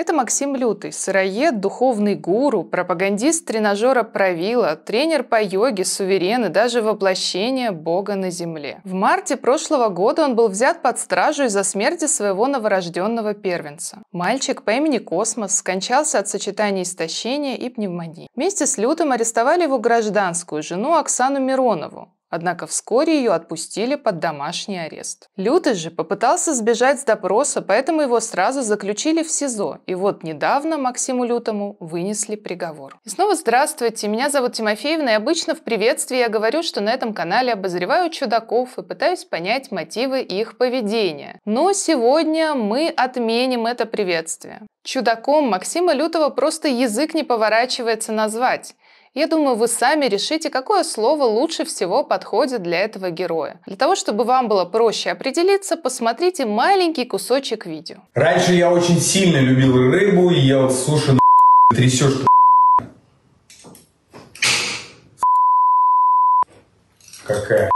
Это Максим Лютый, сыроед, духовный гуру, пропагандист тренажера Провила, тренер по йоге, суверен и даже воплощение Бога на земле. В марте прошлого года он был взят под стражу из-за смерти своего новорожденного первенца. Мальчик по имени Космос скончался от сочетания истощения и пневмонии. Вместе с Лютым арестовали его гражданскую жену Оксану Миронову. Однако вскоре ее отпустили под домашний арест. Лютый же попытался сбежать с допроса, поэтому его сразу заключили в СИЗО. И вот недавно Максиму Лютому вынесли приговор. И снова здравствуйте, меня зовут Тимофеевна, и обычно в приветствии я говорю, что на этом канале обозреваю чудаков и пытаюсь понять мотивы их поведения. Но сегодня мы отменим это приветствие. Чудаком Максима Лютого просто язык не поворачивается назвать. Я думаю, вы сами решите, какое слово лучше всего подходит для этого героя. Для того, чтобы вам было проще определиться, посмотрите маленький кусочек видео. Раньше я очень сильно любил рыбу, ел суши, но трясешь, что какая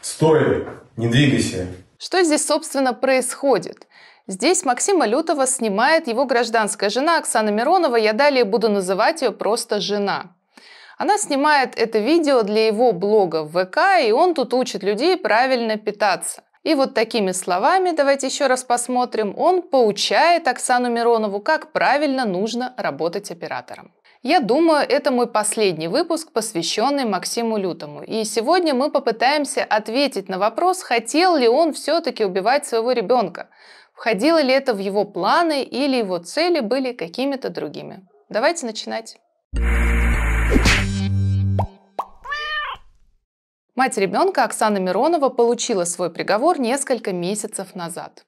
стой, не двигайся. Что здесь, собственно, происходит? Здесь Максима Лютого снимает его гражданская жена Оксана Миронова, я далее буду называть ее просто «жена». Она снимает это видео для его блога в ВК, и он тут учит людей правильно питаться. И вот такими словами, давайте еще раз посмотрим, он поучает Оксану Миронову, как правильно нужно работать оператором. Я думаю, это мой последний выпуск, посвященный Максиму Лютому. И сегодня мы попытаемся ответить на вопрос, хотел ли он все-таки убивать своего ребенка. Входило ли это в его планы или его цели были какими-то другими. Давайте начинать. Мать ребенка Оксана Миронова получила свой приговор несколько месяцев назад.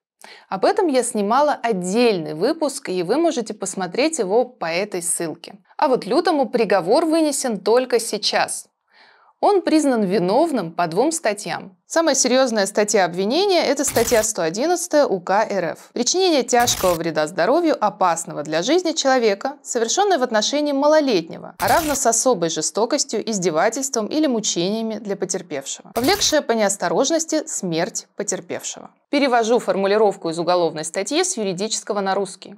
Об этом я снимала отдельный выпуск, и вы можете посмотреть его по этой ссылке. А вот Лютому приговор вынесен только сейчас. Он признан виновным по двум статьям. Самая серьезная статья обвинения – это статья 111 УК РФ. Причинение тяжкого вреда здоровью, опасного для жизни человека, совершенное в отношении малолетнего, а равно с особой жестокостью, издевательством или мучениями для потерпевшего, повлекшее по неосторожности смерть потерпевшего. Перевожу формулировку из уголовной статьи с юридического на русский.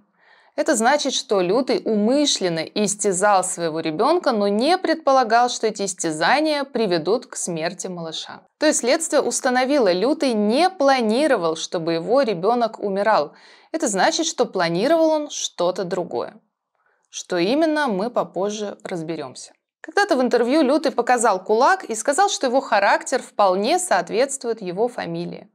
Это значит, что Лютый умышленно истязал своего ребенка, но не предполагал, что эти истязания приведут к смерти малыша. То есть следствие установило, Лютый не планировал, чтобы его ребенок умирал. Это значит, что планировал он что-то другое. Что именно, мы попозже разберемся. Когда-то в интервью Лютый показал кулак и сказал, что его характер вполне соответствует его фамилии.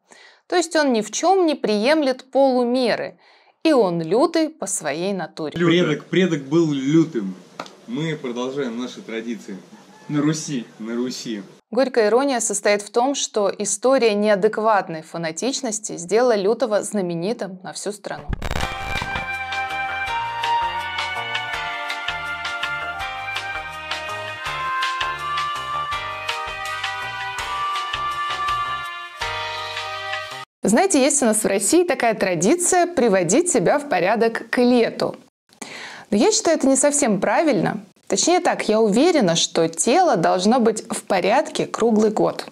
То есть он ни в чем не приемлет полумеры. И он лютый по своей натуре. Предок был лютым. Мы продолжаем наши традиции. На Руси. Горькая ирония состоит в том, что история неадекватной фанатичности сделала Лютого знаменитым на всю страну. Знаете, есть у нас в России такая традиция приводить себя в порядок к лету. Но я считаю, это не совсем правильно. Точнее так, я уверена, что тело должно быть в порядке круглый год.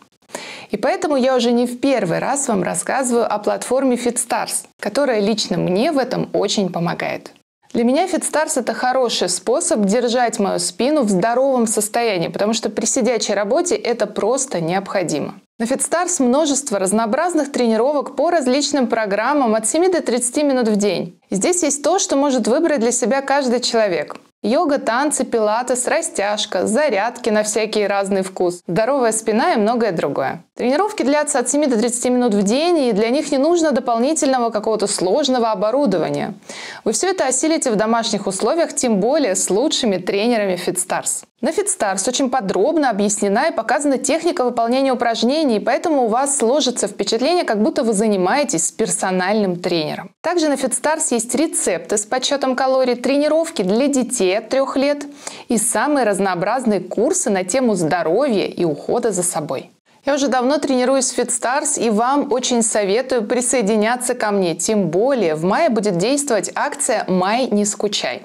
И поэтому я уже не в первый раз вам рассказываю о платформе FitStars, которая лично мне в этом очень помогает. Для меня FitStars – это хороший способ держать мою спину в здоровом состоянии, потому что при сидячей работе это просто необходимо. На FitStars множество разнообразных тренировок по различным программам от 7 до 30 минут в день. Здесь есть то, что может выбрать для себя каждый человек. Йога, танцы, пилатес, растяжка, зарядки на всякий разный вкус, здоровая спина и многое другое. Тренировки длятся от 7 до 30 минут в день, и для них не нужно дополнительного какого-то сложного оборудования. Вы все это осилите в домашних условиях, тем более с лучшими тренерами FitStars. На FitStars очень подробно объяснена и показана техника выполнения упражнений, поэтому у вас сложится впечатление, как будто вы занимаетесь с персональным тренером. Также на FitStars есть рецепты с подсчетом калорий, тренировки для детей от 3 лет и самые разнообразные курсы на тему здоровья и ухода за собой. Я уже давно тренируюсь в FitStars и вам очень советую присоединяться ко мне, тем более в мае будет действовать акция «Май не скучай».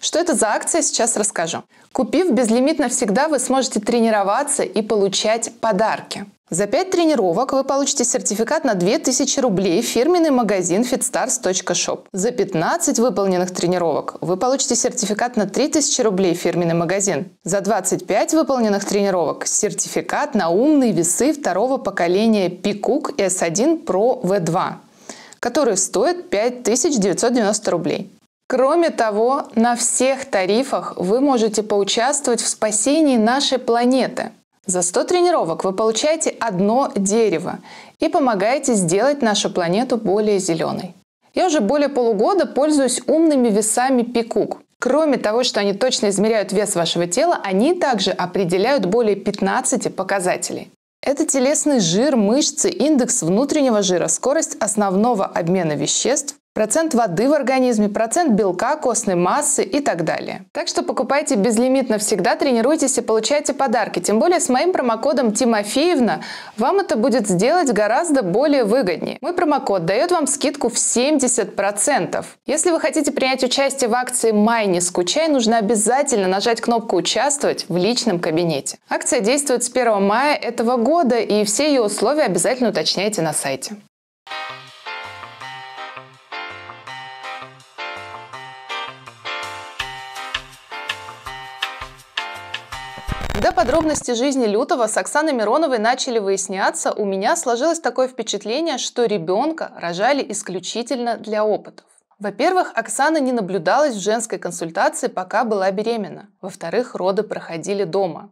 Что это за акция, сейчас расскажу. Купив безлимит навсегда, вы сможете тренироваться и получать подарки. За 5 тренировок вы получите сертификат на 2000 рублей в фирменный магазин fitstars.shop. За 15 выполненных тренировок вы получите сертификат на 3000 рублей в фирменный магазин. За 25 выполненных тренировок сертификат на умные весы второго поколения Picooc S1 Pro V2, которые стоят 5990 рублей. Кроме того, на всех тарифах вы можете поучаствовать в спасении нашей планеты. За 100 тренировок вы получаете одно дерево и помогаете сделать нашу планету более зеленой. Я уже более полугода пользуюсь умными весами Picooc. Кроме того, что они точно измеряют вес вашего тела, они также определяют более 15 показателей. Это телесный жир, мышцы, индекс внутреннего жира, скорость основного обмена веществ, процент воды в организме, процент белка, костной массы и так далее. Так что покупайте безлимитно всегда, тренируйтесь и получайте подарки. Тем более с моим промокодом Тимофеевна вам это будет сделать гораздо более выгоднее. Мой промокод дает вам скидку в 70%. Если вы хотите принять участие в акции «Май не скучай», нужно обязательно нажать кнопку «Участвовать» в личном кабинете. Акция действует с 1 мая этого года, и все ее условия обязательно уточняйте на сайте. Когда подробности жизни Лютого с Оксаной Мироновой начали выясняться, у меня сложилось такое впечатление, что ребенка рожали исключительно для опытов. Во-первых, Оксана не наблюдалась в женской консультации, пока была беременна. Во-вторых, роды проходили дома.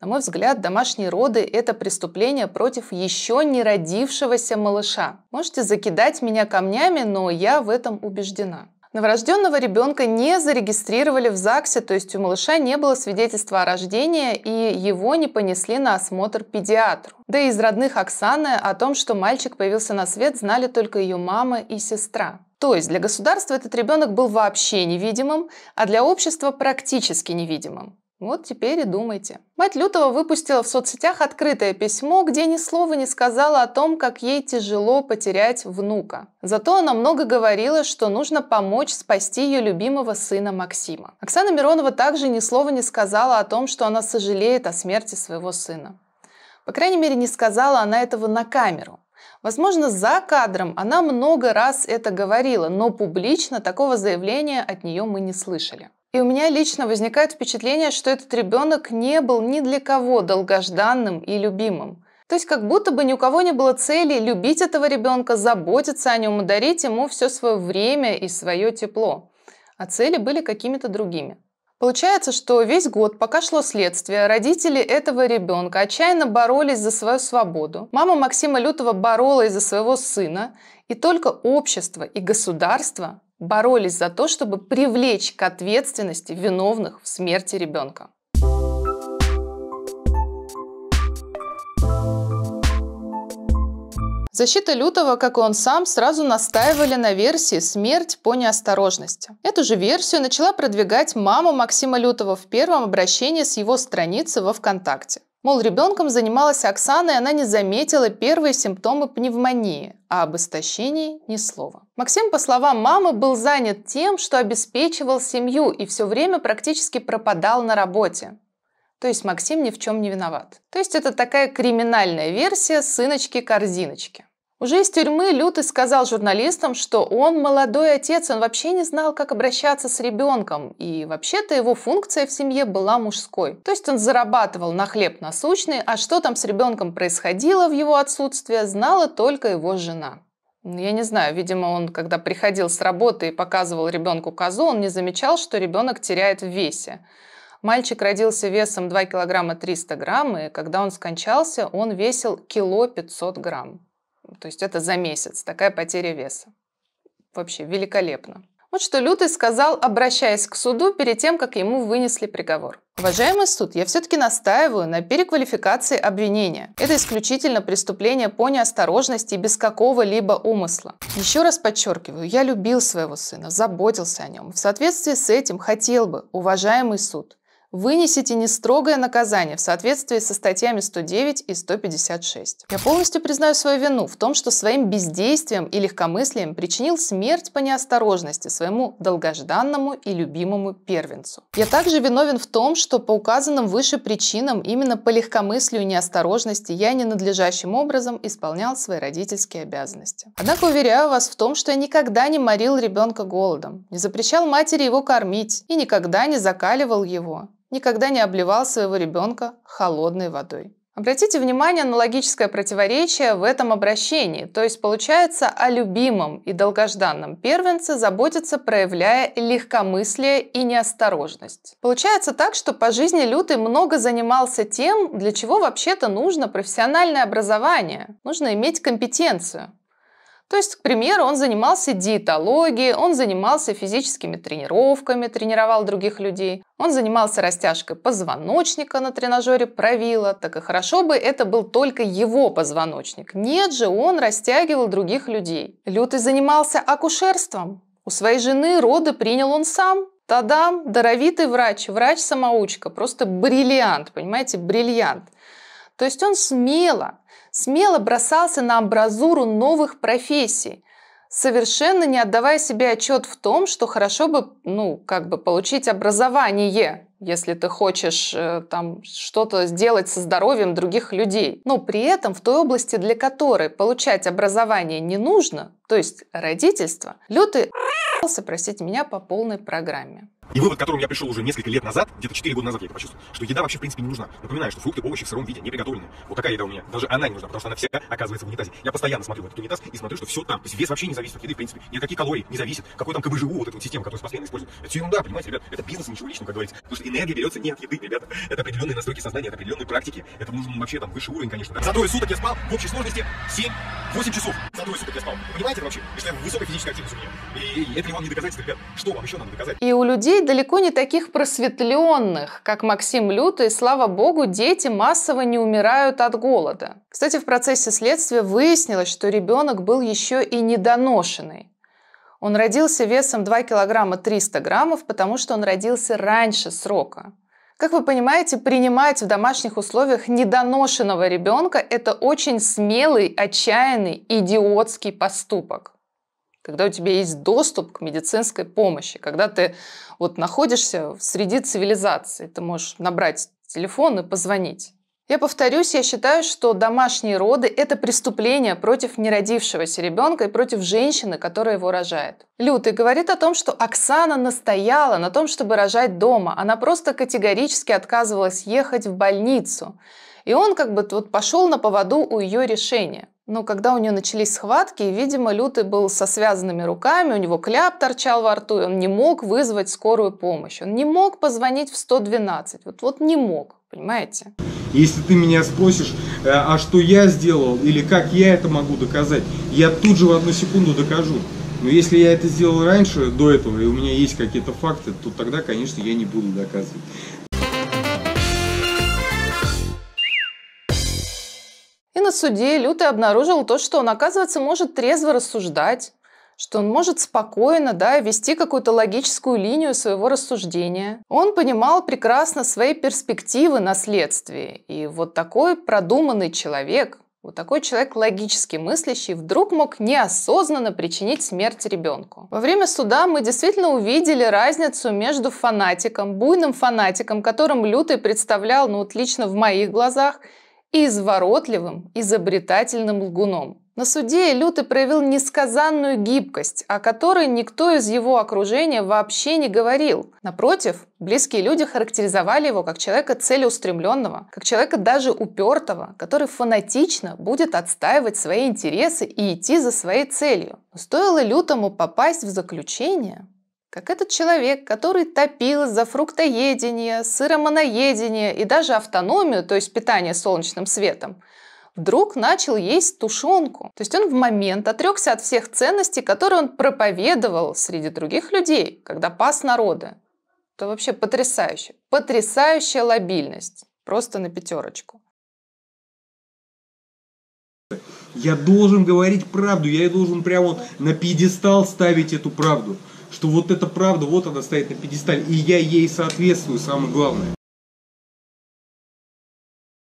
На мой взгляд, домашние роды – это преступление против еще не родившегося малыша. Можете закидать меня камнями, но я в этом убеждена. Новорожденного ребенка не зарегистрировали в ЗАГСе, то есть у малыша не было свидетельства о рождении, и его не понесли на осмотр педиатру. Да и из родных Оксаны о том, что мальчик появился на свет, знали только ее мама и сестра. То есть для государства этот ребенок был вообще невидимым, а для общества практически невидимым. Вот теперь и думайте. Мать Лютого выпустила в соцсетях открытое письмо, где ни слова не сказала о том, как ей тяжело потерять внука. Зато она много говорила, что нужно помочь спасти ее любимого сына Максима. Оксана Миронова также ни слова не сказала о том, что она сожалеет о смерти своего сына. По крайней мере, не сказала она этого на камеру. Возможно, за кадром она много раз это говорила, но публично такого заявления от нее мы не слышали. И у меня лично возникает впечатление, что этот ребенок не был ни для кого долгожданным и любимым. То есть как будто бы ни у кого не было цели любить этого ребенка, заботиться о нем, дарить ему все свое время и свое тепло. А цели были какими-то другими. Получается, что весь год, пока шло следствие, родители этого ребенка отчаянно боролись за свою свободу. Мама Максима Лютого боролась за своего сына. И только общество и государство боролись за то, чтобы привлечь к ответственности виновных в смерти ребенка. Защита Лютого, как и он сам, сразу настаивали на версии «смерть по неосторожности». Эту же версию начала продвигать мама Максима Лютого в первом обращении с его страницы во ВКонтакте. Мол, ребенком занималась Оксана, и она не заметила первые симптомы пневмонии, а об истощении ни слова. Максим, по словам мамы, был занят тем, что обеспечивал семью и все время практически пропадал на работе. То есть Максим ни в чем не виноват. То есть это такая криминальная версия сыночки-корзиночки. Уже из тюрьмы Лютый сказал журналистам, что он молодой отец, он вообще не знал, как обращаться с ребенком, и вообще-то его функция в семье была мужской. То есть он зарабатывал на хлеб насущный, а что там с ребенком происходило в его отсутствие, знала только его жена. Я не знаю, видимо, он, когда приходил с работы и показывал ребенку козу, он не замечал, что ребенок теряет в весе. Мальчик родился весом 2 килограмма 300 грамм, и когда он скончался, он весил кило 500 грамм. То есть это за месяц, такая потеря веса. Вообще великолепно. Вот что Лютый сказал, обращаясь к суду перед тем, как ему вынесли приговор. Уважаемый суд, я все-таки настаиваю на переквалификации обвинения. Это исключительно преступление по неосторожности и без какого-либо умысла. Еще раз подчеркиваю, я любил своего сына, заботился о нем. В соответствии с этим хотел бы, уважаемый суд, Вынесите нестрогое наказание в соответствии со статьями 109 и 156. Я полностью признаю свою вину в том, что своим бездействием и легкомыслием причинил смерть по неосторожности своему долгожданному и любимому первенцу. Я также виновен в том, что по указанным выше причинам, именно по легкомыслию и неосторожности, я ненадлежащим образом исполнял свои родительские обязанности. Однако уверяю вас в том, что я никогда не морил ребенка голодом, не запрещал матери его кормить и никогда не закаливал его. Никогда не обливал своего ребенка холодной водой. Обратите внимание на логическое противоречие в этом обращении, то есть получается о любимом и долгожданном первенце заботиться, проявляя легкомыслие и неосторожность. Получается так, что по жизни Лютый много занимался тем, для чего вообще-то нужно профессиональное образование, нужно иметь компетенцию. То есть, к примеру, он занимался диетологией, он занимался физическими тренировками, тренировал других людей, он занимался растяжкой позвоночника на тренажере Провиле, так и хорошо бы это был только его позвоночник. Нет же, он растягивал других людей. Лютый занимался акушерством. У своей жены роды принял он сам. Та-дам, даровитый врач, врач-самоучка, просто бриллиант, понимаете, бриллиант. То есть он смело бросался на амбразуру новых профессий, совершенно не отдавая себе отчет в том, что хорошо бы, получить образование, если ты хочешь там что-то сделать со здоровьем других людей. Но при этом в той области, для которой получать образование не нужно, то есть родительство, Лютый, простите меня, по полной программе. И вывод, к которому я пришел уже несколько лет назад, где-то 4 года назад я это почувствовал, что еда вообще в принципе не нужна. Напоминаю, что фрукты, овощи в сыром виде, не приготовленные. Вот такая еда у меня. Даже она не нужна, потому что она вся оказывается в унитазе. Я постоянно смотрю в этот унитаз и смотрю, что все там. То есть вес вообще не зависит от еды, в принципе. Ни от каких калорий не зависит. Какой там КБЖУ, вот эта вот система, которую постоянно используют. Это все ерунда, понимаете, ребят? Это бизнес, ничего личного, как говорится. Потому что энергия берется не от еды, ребята. Это определенные настройки сознания, это определенные практики. Это нужен вообще там высший уровень, конечно. Да. За трое суток я спал в общей сложности 7-8 часов. За трое суток я спал. Вы понимаете вообще? Что я высокая физическая активность у меня. И это вам не доказательство, ребят. Что вам еще надо доказать? И у людей далеко не таких просветленных, как Максим Лютый, и, слава богу, дети массово не умирают от голода. Кстати, в процессе следствия выяснилось, что ребенок был еще и недоношенный. Он родился весом 2 килограмма 300 граммов, потому что он родился раньше срока. Как вы понимаете, принимать в домашних условиях недоношенного ребенка – это очень смелый, отчаянный, идиотский поступок. Когда у тебя есть доступ к медицинской помощи, когда ты вот находишься среди цивилизации, ты можешь набрать телефон и позвонить. Я повторюсь, я считаю, что домашние роды – это преступление против неродившегося ребенка и против женщины, которая его рожает. Лютый говорит о том, что Оксана настояла на том, чтобы рожать дома. Она просто категорически отказывалась ехать в больницу. И он как бы вот пошел на поводу у ее решения. Но когда у нее начались схватки, видимо, Лютый был со связанными руками, у него кляп торчал во рту, и он не мог вызвать скорую помощь, он не мог позвонить в 112, вот не мог, понимаете? Если ты меня спросишь, а что я сделал или как я это могу доказать, я тут же в одну секунду докажу. Но если я это сделал раньше, до этого, и у меня есть какие-то факты, то тогда, конечно, я не буду доказывать. На суде Лютый обнаружил то, что он, оказывается, может трезво рассуждать, что он может спокойно, вести какую-то логическую линию своего рассуждения. Он понимал прекрасно свои перспективы на следствии. И вот такой продуманный человек, вот такой человек логически мыслящий, вдруг мог неосознанно причинить смерть ребенку. Во время суда мы действительно увидели разницу между фанатиком, буйным фанатиком, которым Лютый представлял, лично в моих глазах, и изворотливым, изобретательным лгуном. На суде Лютый проявил несказанную гибкость, о которой никто из его окружения вообще не говорил. Напротив, близкие люди характеризовали его как человека целеустремленного, как человека даже упертого, который фанатично будет отстаивать свои интересы и идти за своей целью. Но стоило Лютому попасть в заключение, как этот человек, который топил за фруктоедение, сыроманоедение и даже автономию, то есть питание солнечным светом, вдруг начал есть тушенку. То есть он в момент отрекся от всех ценностей, которые он проповедовал среди других людей, когда пас народы. Это вообще потрясающе. Потрясающая лоббильность. Просто на пятерочку. Я должен говорить правду, я должен прямо на пьедестал ставить эту правду. Что вот эта правда, вот она стоит на пьедестале, и я ей соответствую, самое главное.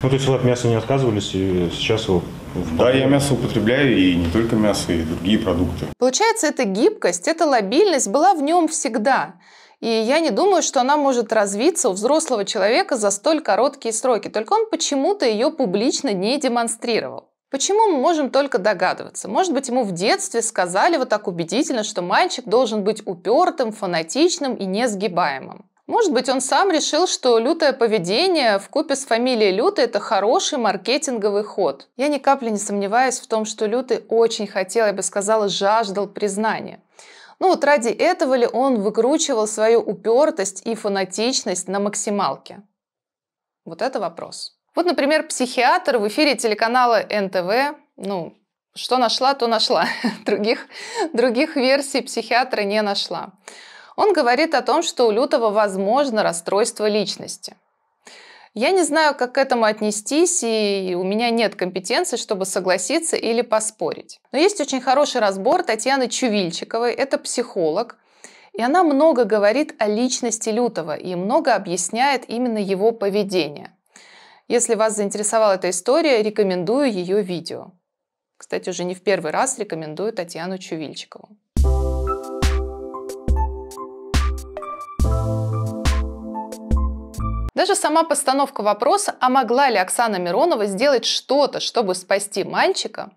Ну, то есть вы от мяса не отказывались, и сейчас его... Да, я мясо употребляю, и не только мясо, и другие продукты. Получается, эта гибкость, эта лобильность была в нем всегда. И я не думаю, что она может развиться у взрослого человека за столь короткие сроки. Только он почему-то ее публично не демонстрировал. Почему, мы можем только догадываться. Может быть, ему в детстве сказали вот так убедительно, что мальчик должен быть упертым, фанатичным и несгибаемым. Может быть, он сам решил, что лютое поведение вкупе с фамилией Лютый – это хороший маркетинговый ход. Я ни капли не сомневаюсь в том, что Лютый очень хотел, я бы сказала, жаждал признания. Ну вот ради этого ли он выкручивал свою упертость и фанатичность на максималке? Вот это вопрос. Вот, например, психиатр в эфире телеканала НТВ, ну, что нашла, то нашла. Других версий психиатра не нашла. Он говорит о том, что у Лютого возможно расстройство личности. Я не знаю, как к этому отнестись, и у меня нет компетенции, чтобы согласиться или поспорить. Но есть очень хороший разбор Татьяны Чувильчиковой, это психолог, и она много говорит о личности Лютого и много объясняет именно его поведение. Если вас заинтересовала эта история, рекомендую ее видео. Кстати, уже не в первый раз рекомендую Татьяну Чувильчикову. Даже сама постановка вопроса, а могла ли Оксана Миронова сделать что-то, чтобы спасти мальчика,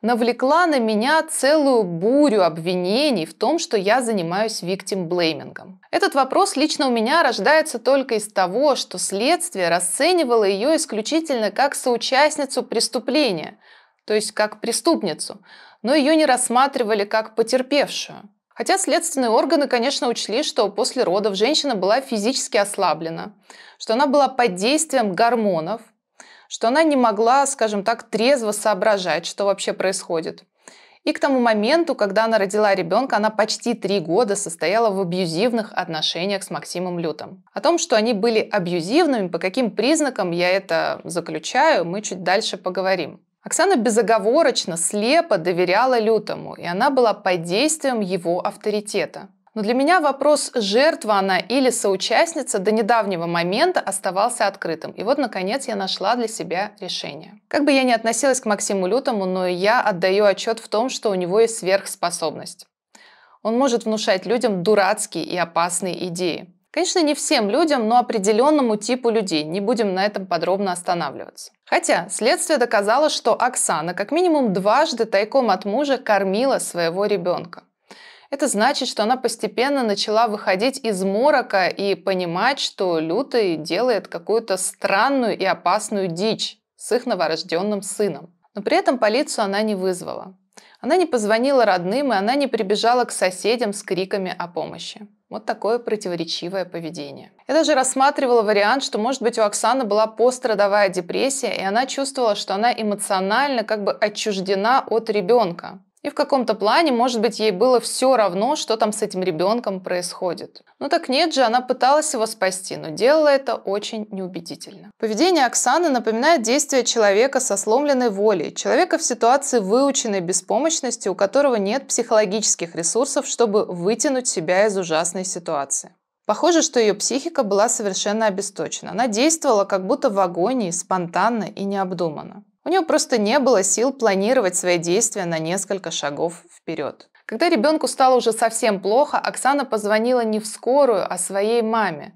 навлекла на меня целую бурю обвинений в том, что я занимаюсь виктим-блеймингом. Этот вопрос лично у меня рождается только из того, что следствие расценивало ее исключительно как соучастницу преступления, то есть как преступницу, но ее не рассматривали как потерпевшую. Хотя следственные органы, конечно, учли, что после родов женщина была физически ослаблена, что она была под действием гормонов, что она не могла, скажем так, трезво соображать, что вообще происходит. И к тому моменту, когда она родила ребенка, она почти 3 года состояла в абьюзивных отношениях с Максимом Лютым. О том, что они были абьюзивными, по каким признакам я это заключаю, мы чуть дальше поговорим. Оксана безоговорочно, слепо доверяла Лютому, и она была под действием его авторитета. Но для меня вопрос, жертва она или соучастница, до недавнего момента оставался открытым. И вот, наконец, я нашла для себя решение. Как бы я ни относилась к Максиму Лютому, но я отдаю отчет в том, что у него есть сверхспособность. Он может внушать людям дурацкие и опасные идеи. Конечно, не всем людям, но определенному типу людей. Не будем на этом подробно останавливаться. Хотя следствие доказало, что Оксана как минимум 2 раза тайком от мужа кормила своего ребенка. Это значит, что она постепенно начала выходить из морока и понимать, что Лютый делает какую-то странную и опасную дичь с их новорожденным сыном. Но при этом полицию она не вызвала. Она не позвонила родным, и она не прибежала к соседям с криками о помощи. Вот такое противоречивое поведение. Я даже рассматривала вариант, что, может быть, у Оксаны была пострадовая депрессия, и она чувствовала, что она эмоционально как бы отчуждена от ребенка. И в каком-то плане, может быть, ей было все равно, что там с этим ребенком происходит. Но так нет же, она пыталась его спасти, но делала это очень неубедительно. Поведение Оксаны напоминает действие человека со сломленной волей, человека в ситуации выученной беспомощности, у которого нет психологических ресурсов, чтобы вытянуть себя из ужасной ситуации. Похоже, что ее психика была совершенно обесточена. Она действовала как будто в агонии, спонтанно и необдуманно. У нее просто не было сил планировать свои действия на несколько шагов вперед. Когда ребенку стало уже совсем плохо, Оксана позвонила не в скорую, а своей маме.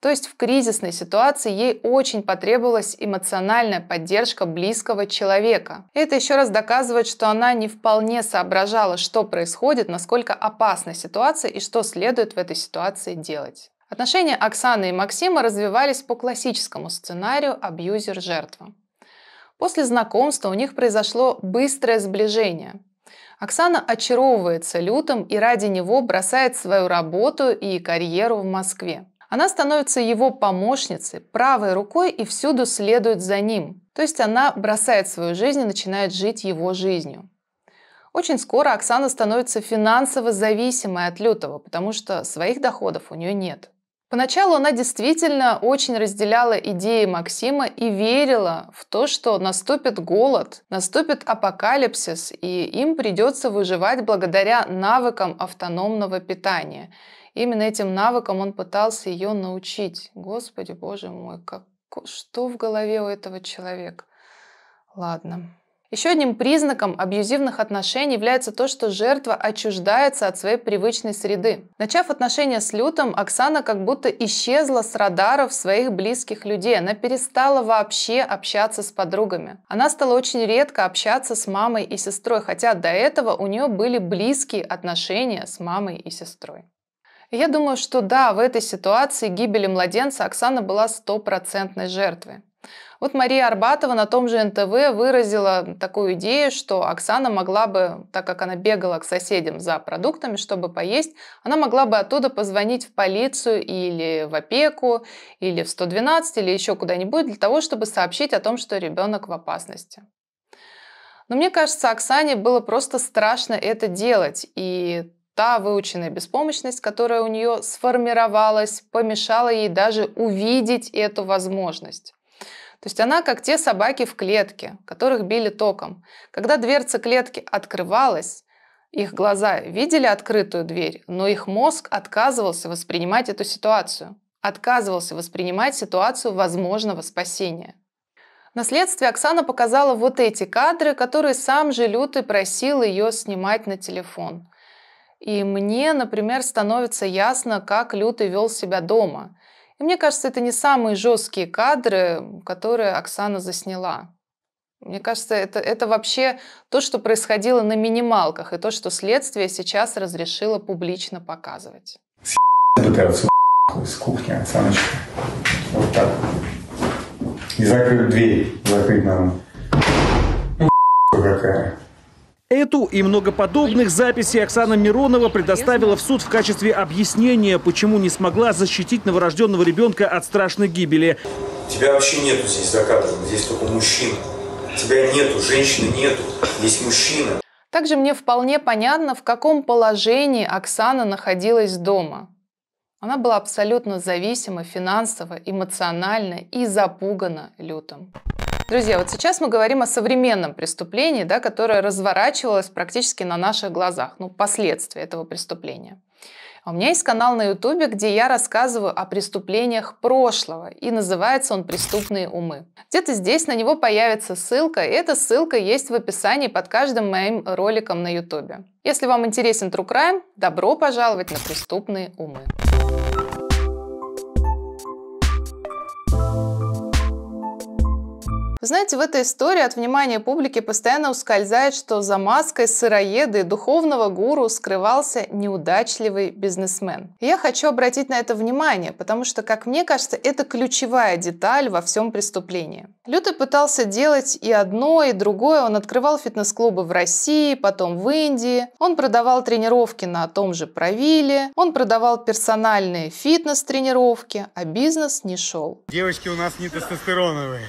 То есть в кризисной ситуации ей очень потребовалась эмоциональная поддержка близкого человека. И это еще раз доказывает, что она не вполне соображала, что происходит, насколько опасна ситуация и что следует в этой ситуации делать. Отношения Оксаны и Максима развивались по классическому сценарию абьюзер-жертва. После знакомства у них произошло быстрое сближение. Оксана очаровывается Лютым и ради него бросает свою работу и карьеру в Москве. Она становится его помощницей, правой рукой и всюду следует за ним. То есть она бросает свою жизнь и начинает жить его жизнью. Очень скоро Оксана становится финансово зависимой от Лютого, потому что своих доходов у нее нет. Поначалу она действительно очень разделяла идеи Максима и верила в то, что наступит голод, наступит апокалипсис, и им придется выживать благодаря навыкам автономного питания. Именно этим навыкам он пытался ее научить. Господи, боже мой, как что в голове у этого человека. Ладно. Еще одним признаком абьюзивных отношений является то, что жертва отчуждается от своей привычной среды. Начав отношения с Лютым, Оксана как будто исчезла с радаров своих близких людей. Она перестала вообще общаться с подругами. Она стала очень редко общаться с мамой и сестрой, хотя до этого у нее были близкие отношения с мамой и сестрой. И я думаю, что да, в этой ситуации гибели младенца Оксана была стопроцентной жертвой. Вот Мария Арбатова на том же НТВ выразила такую идею, что Оксана могла бы, так как она бегала к соседям за продуктами, чтобы поесть, она могла бы оттуда позвонить в полицию или в опеку, или в 112, или еще куда-нибудь для того, чтобы сообщить о том, что ребенок в опасности. Но мне кажется, Оксане было просто страшно это делать, и та выученная беспомощность, которая у нее сформировалась, помешала ей даже увидеть эту возможность. То есть она как те собаки в клетке, которых били током. Когда дверца клетки открывалась, их глаза видели открытую дверь, но их мозг отказывался воспринимать эту ситуацию. Отказывался воспринимать ситуацию возможного спасения. На следствии Оксана показала вот эти кадры, которые сам же Лютый просил ее снимать на телефон. И мне, например, становится ясно, как Лютый вел себя дома. И мне кажется, это не самые жесткие кадры, которые Оксана засняла. Мне кажется, это вообще то, что происходило на минималках, и то, что следствие сейчас разрешило публично показывать. Съебать эту отцу из кухни, Оксаночка. Вот так. И закрыть дверь. Закрыть надо. Ну, какая. Эту и много подобных записей Оксана Миронова предоставила в суд в качестве объяснения, почему не смогла защитить новорожденного ребенка от страшной гибели. Тебя вообще нету здесь за кадром, здесь только мужчина. Тебя нету, женщины нету, здесь мужчина. Также мне вполне понятно, в каком положении Оксана находилась дома. Она была абсолютно зависима финансово, эмоционально и запугана Лютым. Друзья, вот сейчас мы говорим о современном преступлении, да, которое разворачивалось практически на наших глазах, ну, последствия этого преступления. А у меня есть канал на Ютубе, где я рассказываю о преступлениях прошлого, и называется он «Преступные умы». Где-то здесь на него появится ссылка, и эта ссылка есть в описании под каждым моим роликом на Ютубе. Если вам интересен True Crime, добро пожаловать на «Преступные умы». Вы знаете, в этой истории от внимания публики постоянно ускользает, что за маской сыроеда и духовного гуру скрывался неудачливый бизнесмен. И я хочу обратить на это внимание, потому что, как мне кажется, это ключевая деталь во всем преступлении. Лютый пытался делать и одно, и другое. Он открывал фитнес-клубы в России, потом в Индии. Он продавал тренировки на том же Провиле. Он продавал персональные фитнес-тренировки, а бизнес не шел. Девочки у нас не тестостероновые.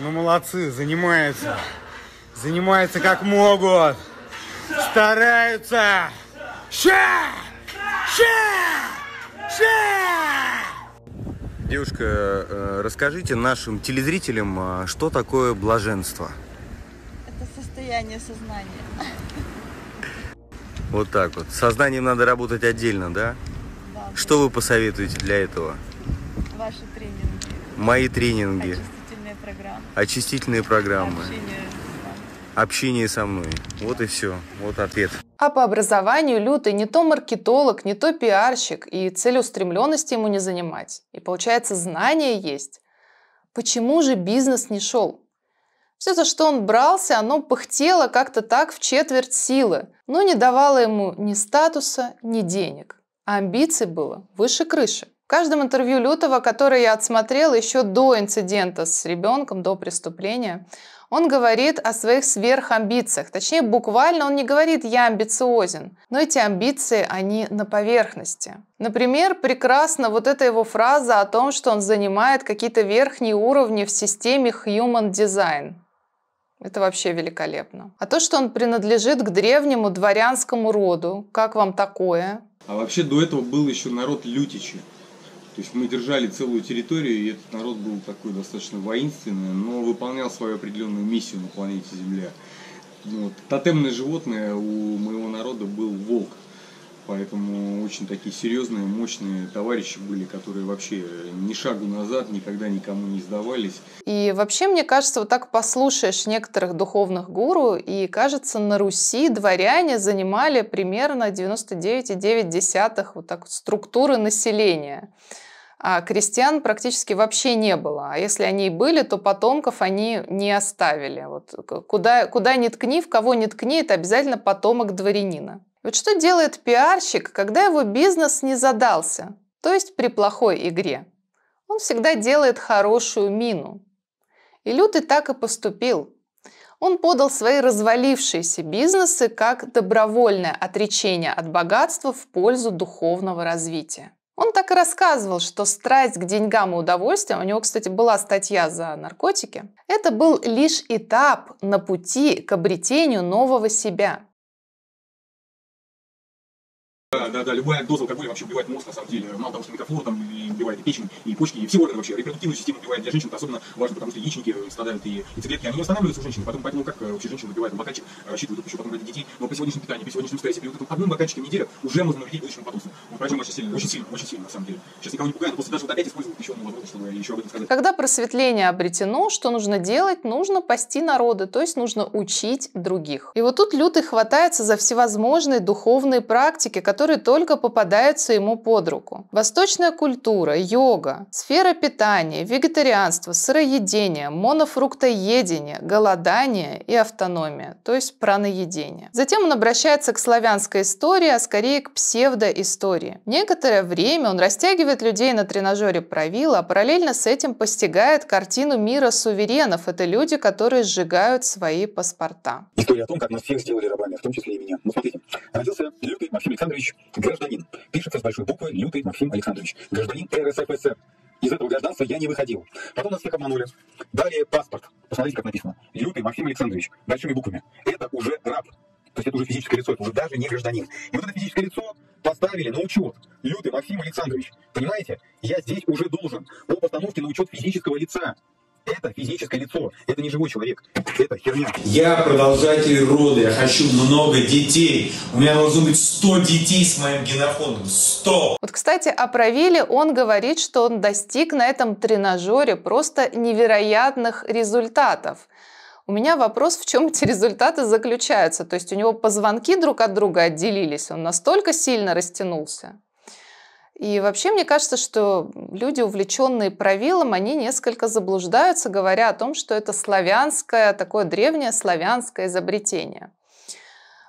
Ну, молодцы, занимаются. Занимаются как могут. Стараются. Ша! Ша! Ша! Девушка, расскажите нашим телезрителям, что такое блаженство? Это состояние сознания. Вот так вот. С сознанием надо работать отдельно, да? Да. Что вы посоветуете для этого? Ваши тренинги. Мои тренинги. Очистительные программы. Общение со мной. Вот и все. Вот ответ. А по образованию Лютый не то маркетолог, не то пиарщик. И целеустремленности ему не занимать. И получается, знания есть. Почему же бизнес не шел? Все то, что он брался, оно пыхтело как-то так в четверть силы. Но не давало ему ни статуса, ни денег. А амбиций было выше крыши. В каждом интервью Лютого, которое я отсмотрела еще до инцидента с ребенком, до преступления, он говорит о своих сверхамбициях. Точнее, буквально он не говорит «я амбициозен», но эти амбиции, они на поверхности. Например, прекрасно вот эта его фраза о том, что он занимает какие-то верхние уровни в системе human design. Это вообще великолепно. А то, что он принадлежит к древнему дворянскому роду, как вам такое? А вообще до этого был еще народ лютичи. То есть мы держали целую территорию, и этот народ был такой достаточно воинственный, но выполнял свою определенную миссию на планете Земля. Вот. Тотемное животное у моего народа был волк. Поэтому очень такие серьезные, мощные товарищи были, которые вообще ни шагу назад, никогда никому не сдавались. И вообще, мне кажется, вот так послушаешь некоторых духовных гуру, и кажется, на Руси дворяне занимали примерно 99,9% вот так структуры населения. А крестьян практически вообще не было. А если они и были, то потомков они не оставили. Вот куда ни ткни, в кого ни ткни, это обязательно потомок дворянина. Вот что делает пиарщик, когда его бизнес не задался, то есть при плохой игре? Он всегда делает хорошую мину. И Лютый так и поступил. Он подал свои развалившиеся бизнесы как добровольное отречение от богатства в пользу духовного развития. Он так и рассказывал, что страсть к деньгам и удовольствиям, у него, кстати, была статья за наркотики, это был лишь этап на пути к обретению нового себя. Да, любая доза алкоголя вообще убивает мозг, на самом деле. Мало того, что микрофлору там и убивает, и печень, и почки, и все органы вообще. Репродуктивную систему убивает для женщин, особенно важно, потому что яичники страдают, и яйцеклетки, они не восстанавливаются у женщин. Поэтому как вообще женщина выбивает бокальчик, рассчитывают еще потом ради детей, но при сегодняшнем питании, при сегодняшнем стрессе, при вот этом одном бокальчике в неделю уже можно навредить будущему потомству. Вот причем очень сильно, на самом деле. Сейчас никого не пугает, но просто даже вот опять используют еще одну возможность, чтобы еще об этом сказать. Когда просветление обретено, что нужно делать? Нужно пасти народы, то есть нужно учить других. И вот тут Лютый хватается за всевозможные духовные практики, которые только попадаются ему под руку. Восточная культура, йога, сфера питания, вегетарианство, сыроедение, монофруктоедение, голодание и автономия, то есть праноедение. Затем он обращается к славянской истории, а скорее к псевдоистории. Некоторое время он растягивает людей на тренажере Провиле, а параллельно с этим постигает картину мира суверенов. Это люди, которые сжигают свои паспорта. История о том, как нас всех сделали рабами, в том числе и меня. Ну, смотрите, родился Лютый Максим Александрович, гражданин. Пишется с большой буквы Лютый Максим Александрович. Гражданин РСФСР. Из этого гражданства я не выходил. Потом нас всех обманули. Далее паспорт. Посмотрите, как написано. Лютый Максим Александрович. Большими буквами. Это уже раб. То есть это уже физическое лицо. Это уже даже не гражданин. И вот это физическое лицо поставили на учет. Лютый Максим Александрович. Понимаете? Я здесь уже должен. О постановке на учет физического лица. Это физическое лицо. Это не живой человек. Это херня. Я продолжатель рода. Я хочу много детей. У меня должно быть 100 детей с моим генофондом. 100! Вот, кстати, о Провиле он говорит, что он достиг на этом тренажере просто невероятных результатов. У меня вопрос, в чем эти результаты заключаются. То есть у него позвонки друг от друга отделились. Он настолько сильно растянулся. И вообще, мне кажется, что люди, увлеченные Провилом, они несколько заблуждаются, говоря о том, что это славянское, такое древнее славянское изобретение.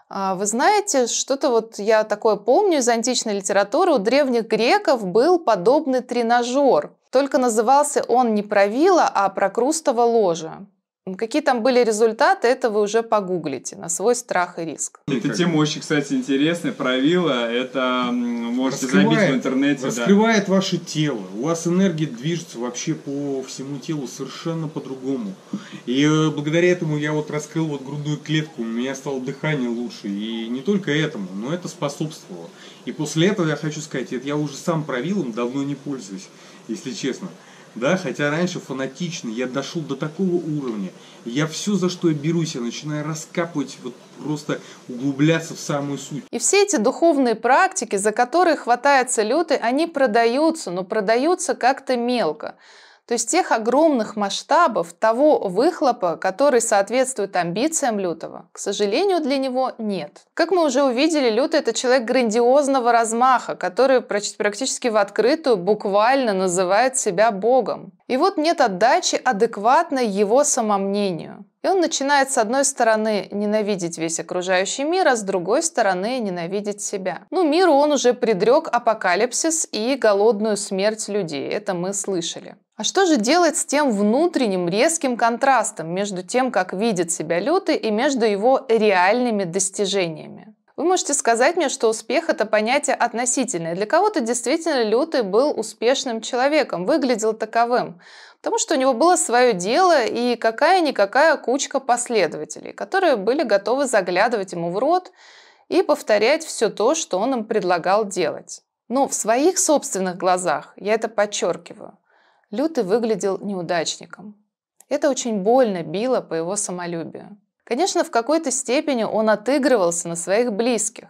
Вы знаете, что-то вот я такое помню из античной литературы, у древних греков был подобный тренажер, только назывался он не Провиле, а Прокрустово ложе. Какие там были результаты, это вы уже погуглите на свой страх и риск. Эта тема очень, кстати, интересная. Провиле, это можете забить в интернете. Раскрывает ваше тело. У вас энергия движется вообще по всему телу совершенно по-другому. И благодаря этому я вот раскрыл вот грудную клетку, у меня стало дыхание лучше. И не только этому, но это способствовало. И после этого я хочу сказать, я уже сам Провилом давно не пользуюсь, если честно. Да, хотя раньше фанатично я дошел до такого уровня, я все, за что я берусь, я начинаю раскапывать, вот просто углубляться в самую суть. И все эти духовные практики, за которые хватается Лютый, они продаются, но продаются как-то мелко. То есть тех огромных масштабов, того выхлопа, который соответствует амбициям Лютого, к сожалению, для него нет. Как мы уже увидели, Лютый – это человек грандиозного размаха, который практически в открытую буквально называет себя богом. И вот нет отдачи адекватной его самомнению. И он начинает, с одной стороны, ненавидеть весь окружающий мир, а с другой стороны, ненавидеть себя. Ну, миру он уже предрек апокалипсис и голодную смерть людей. Это мы слышали. А что же делать с тем внутренним резким контрастом между тем, как видит себя Лютый, и между его реальными достижениями? Вы можете сказать мне, что успех – это понятие относительное. Для кого-то действительно Лютый был успешным человеком, выглядел таковым, потому что у него было свое дело и какая-никакая кучка последователей, которые были готовы заглядывать ему в рот и повторять все то, что он им предлагал делать. Но в своих собственных глазах, я это подчеркиваю, Лютый выглядел неудачником. Это очень больно било по его самолюбию. Конечно, в какой-то степени он отыгрывался на своих близких.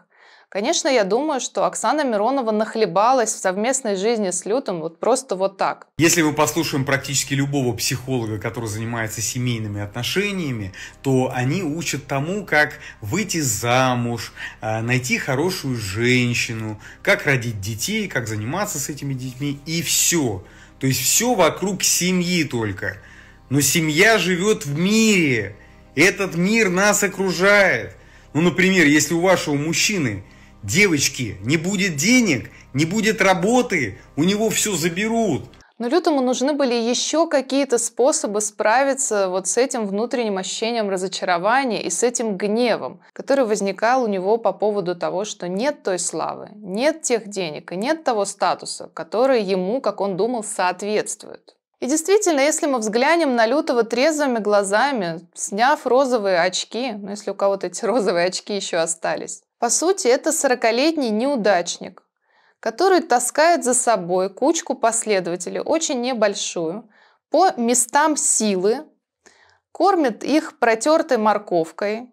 Конечно, я думаю, что Оксана Миронова нахлебалась в совместной жизни с Лютым вот просто вот так. Если мы послушаем практически любого психолога, который занимается семейными отношениями, то они учат тому, как выйти замуж, найти хорошую женщину, как родить детей, как заниматься с этими детьми и все. То есть все вокруг семьи только. Но семья живет в мире. Этот мир нас окружает. Ну, например, если у вашего мужчины... Девочки, не будет денег, не будет работы, у него все заберут. Но Лютому нужны были еще какие-то способы справиться вот с этим внутренним ощущением разочарования и с этим гневом, который возникал у него по поводу того, что нет той славы, нет тех денег и нет того статуса, который ему, как он думал, соответствует. И действительно, если мы взглянем на Лютого трезвыми глазами, сняв розовые очки, ну если у кого-то эти розовые очки еще остались, по сути, это 40-летний неудачник, который таскает за собой кучку последователей, очень небольшую, по местам силы, кормит их протертой морковкой,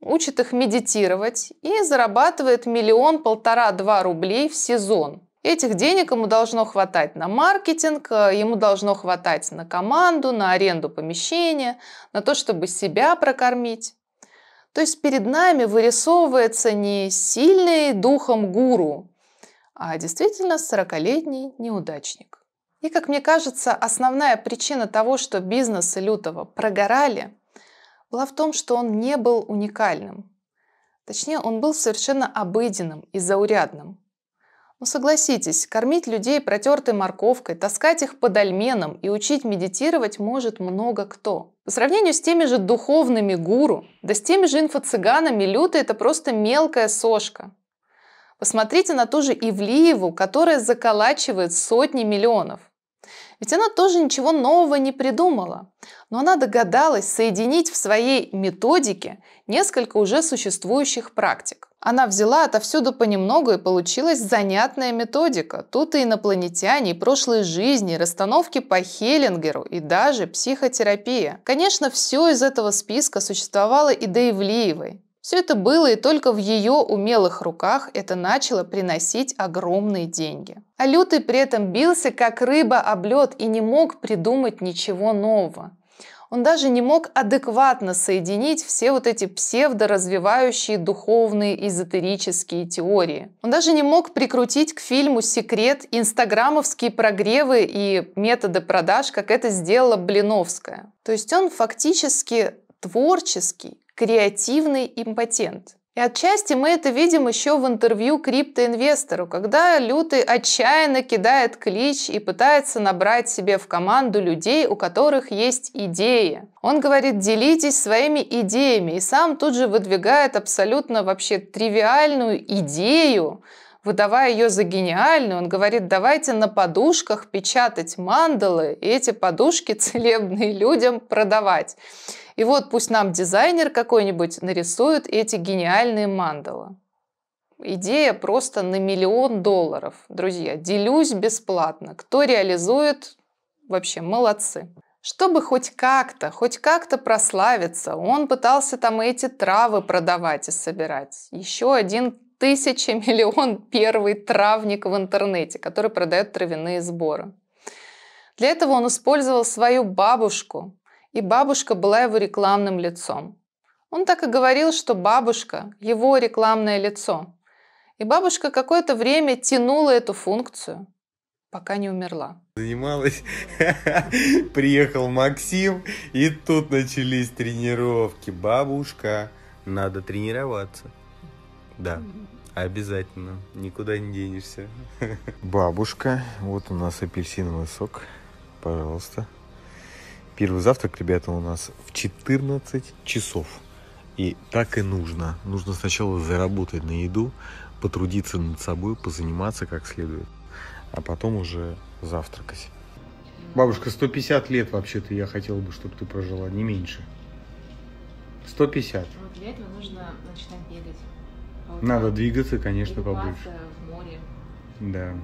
учит их медитировать и зарабатывает 1-1,5-2 миллиона рублей в сезон. Этих денег ему должно хватать на маркетинг, ему должно хватать на команду, на аренду помещения, на то, чтобы себя прокормить. То есть перед нами вырисовывается не сильный духом гуру, а действительно 40-летний неудачник. И, как мне кажется, основная причина того, что бизнесы Лютого прогорали, была в том, что он не был уникальным. Точнее, он был совершенно обыденным и заурядным. Но согласитесь, кормить людей протертой морковкой, таскать их под дольменом и учить медитировать может много кто. По сравнению с теми же духовными гуру, да с теми же инфо-цыганами, Лютый — это просто мелкая сошка. Посмотрите на ту же Ивлееву, которая заколачивает сотни миллионов. Ведь она тоже ничего нового не придумала, но она догадалась соединить в своей методике несколько уже существующих практик. Она взяла отовсюду понемногу, и получилась занятная методика. Тут и инопланетяне, и прошлые жизни, и расстановки по Хеллингеру, и даже психотерапия. Конечно, все из этого списка существовало и до Ивлеевой. Все это было, и только в ее умелых руках это начало приносить огромные деньги. А Лютый при этом бился, как рыба об лед, и не мог придумать ничего нового. Он даже не мог адекватно соединить все вот эти псевдоразвивающие духовные эзотерические теории. Он даже не мог прикрутить к фильму «Секрет» инстаграмовские прогревы и методы продаж, как это сделала Блиновская. То есть он фактически творческий, креативный импотент. И отчасти мы это видим еще в интервью криптоинвестору, когда Лютый отчаянно кидает клич и пытается набрать себе в команду людей, у которых есть идеи. Он говорит: делитесь своими идеями, и сам тут же выдвигает абсолютно вообще тривиальную идею, выдавая ее за гениальную. Он говорит: давайте на подушках печатать мандалы и эти подушки целебные людям продавать. И вот пусть нам дизайнер какой-нибудь нарисует эти гениальные мандалы. Идея просто на $1 миллион. Друзья, делюсь бесплатно. Кто реализует, вообще молодцы. Чтобы хоть как-то прославиться, он пытался там эти травы продавать и собирать. Еще один 1000 миллион первый травник в интернете, который продает травяные сборы. Для этого он использовал свою бабушку, и бабушка была его рекламным лицом. Он так и говорил, что бабушка – его рекламное лицо. И бабушка какое-то время тянула эту функцию, пока не умерла. Занималась, приехал Максим, и тут начались тренировки. Бабушка, надо тренироваться. Да, обязательно, никуда не денешься. Бабушка, вот у нас апельсиновый сок, пожалуйста. Первый завтрак, ребята, у нас в 14 часов. И так и нужно. Нужно сначала заработать на еду, потрудиться над собой, позаниматься как следует, а потом уже завтракать. Бабушка, 150 лет вообще-то я хотела бы, чтобы ты прожила, не меньше. 150. Вот для этого нужно начинать бегать. Вот надо двигаться, конечно, побольше. В море. Да,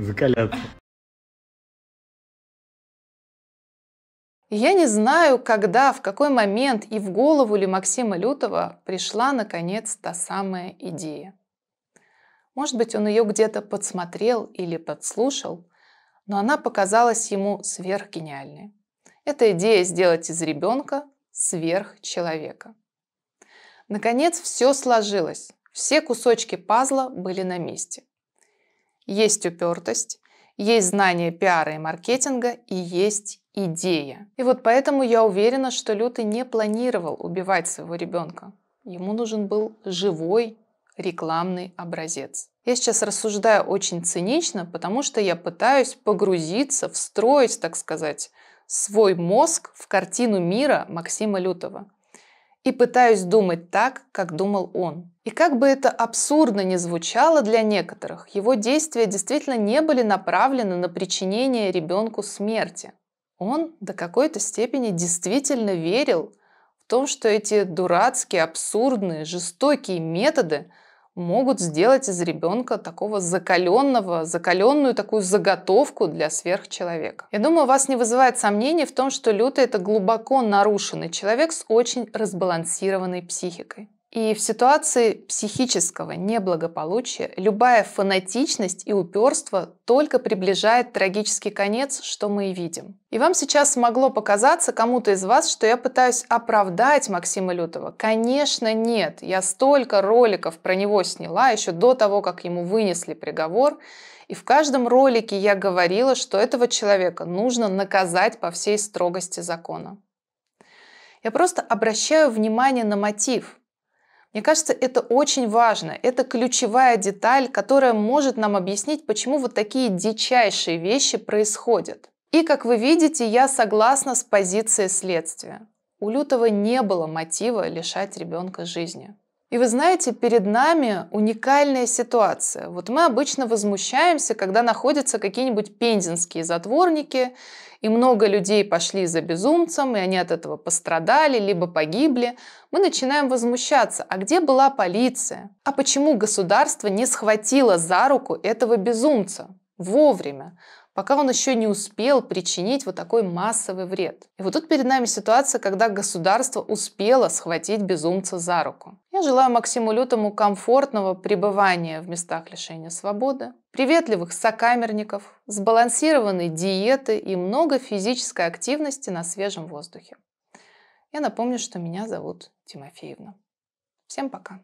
закаляться. Я не знаю, когда, в какой момент и в голову ли Максима Лютова пришла, наконец, та самая идея. Может быть, он ее где-то подсмотрел или подслушал, но она показалась ему сверхгениальной. Это идея сделать из ребенка сверхчеловека. Наконец, все сложилось. Все кусочки пазла были на месте. Есть упертость, есть знание пиара и маркетинга и есть идея. И вот поэтому я уверена, что Лютый не планировал убивать своего ребенка. Ему нужен был живой рекламный образец. Я сейчас рассуждаю очень цинично, потому что я пытаюсь погрузиться, встроить, так сказать, свой мозг в картину мира Максима Лютого. И пытаюсь думать так, как думал он. И как бы это абсурдно ни звучало для некоторых, его действия действительно не были направлены на причинение ребенку смерти. Он до какой-то степени действительно верил в том, что эти дурацкие, абсурдные, жестокие методы могут сделать из ребенка такого закаленную такую заготовку для сверхчеловека. Я думаю, вас не вызывает сомнений в том, что Лютый — это глубоко нарушенный человек с очень разбалансированной психикой. И в ситуации психического неблагополучия любая фанатичность и упорство только приближает трагический конец, что мы и видим. И вам сейчас могло показаться кому-то из вас, что я пытаюсь оправдать Максима Лютого. Конечно, нет. Я столько роликов про него сняла еще до того, как ему вынесли приговор. И в каждом ролике я говорила, что этого человека нужно наказать по всей строгости закона. Я просто обращаю внимание на мотив. Мне кажется, это очень важно, это ключевая деталь, которая может нам объяснить, почему вот такие дичайшие вещи происходят. И, как вы видите, я согласна с позицией следствия. У Лютого не было мотива лишать ребенка жизни. И вы знаете, перед нами уникальная ситуация. Вот мы обычно возмущаемся, когда находятся какие-нибудь пензенские затворники, и много людей пошли за безумцем, и они от этого пострадали, либо погибли. Мы начинаем возмущаться, а где была полиция? А почему государство не схватило за руку этого безумца вовремя, пока он еще не успел причинить вот такой массовый вред? И вот тут перед нами ситуация, когда государство успело схватить безумца за руку. Я желаю Максиму Лютому комфортного пребывания в местах лишения свободы, приветливых сокамерников, сбалансированной диеты и много физической активности на свежем воздухе. Я напомню, что меня зовут Тимофеевна. Всем пока!